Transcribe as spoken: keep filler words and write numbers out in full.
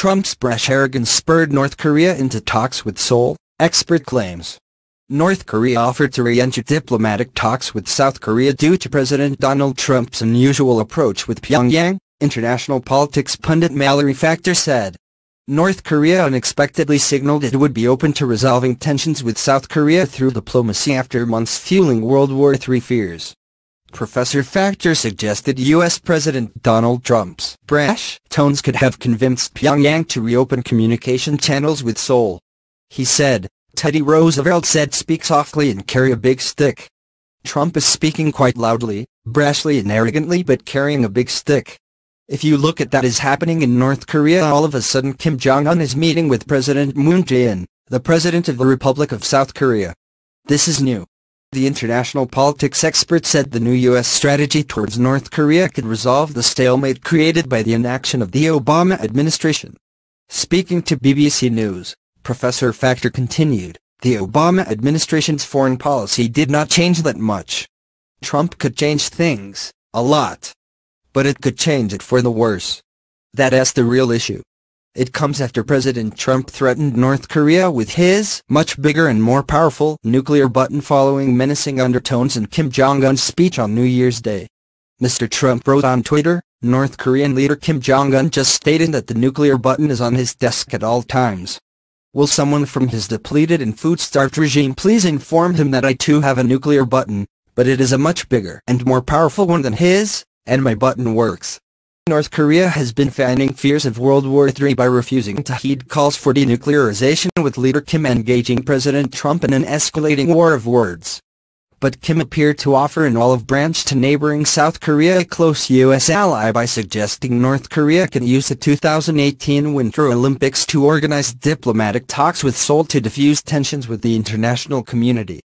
Trump's brash arrogance spurred North Korea into talks with Seoul, expert claims. North Korea offered to re-enter diplomatic talks with South Korea due to President Donald Trump's unusual approach with Pyongyang, international politics pundit Mallory Factor said. North Korea unexpectedly signaled it would be open to resolving tensions with South Korea through diplomacy after months fueling World War Three fears. Professor Factor suggested U S President Donald Trump's brash tones could have convinced Pyongyang to reopen communication channels with Seoul. He said, "Teddy Roosevelt said speak softly and carry a big stick. Trump is speaking quite loudly, brashly and arrogantly but carrying a big stick. If you look at that is happening in North Korea all of a sudden Kim Jong-un is meeting with President Moon Jae-in, the President of the Republic of South Korea. This is new." The international politics expert said the new U S strategy towards North Korea could resolve the stalemate created by the inaction of the Obama administration. Speaking to B B C News, Professor Factor continued, "The Obama administration's foreign policy did not change that much. Trump could change things, a lot. But it could change it for the worse. That's the real issue. It comes after President Trump threatened North Korea with his much bigger and more powerful nuclear button following menacing undertones in Kim Jong-un's speech on New Year's Day." Mister Trump wrote on Twitter, "North Korean leader Kim Jong-un just stated that the nuclear button is on his desk at all times. Will someone from his depleted and food-starved regime please inform him that I too have a nuclear button, but it is a much bigger and more powerful one than his, and my button works." North Korea has been fanning fears of World War Three by refusing to heed calls for denuclearization, with leader Kim engaging President Trump in an escalating war of words. But Kim appeared to offer an olive branch to neighboring South Korea, a close U S ally, by suggesting North Korea can use the two thousand eighteen Winter Olympics to organize diplomatic talks with Seoul to diffuse tensions with the international community.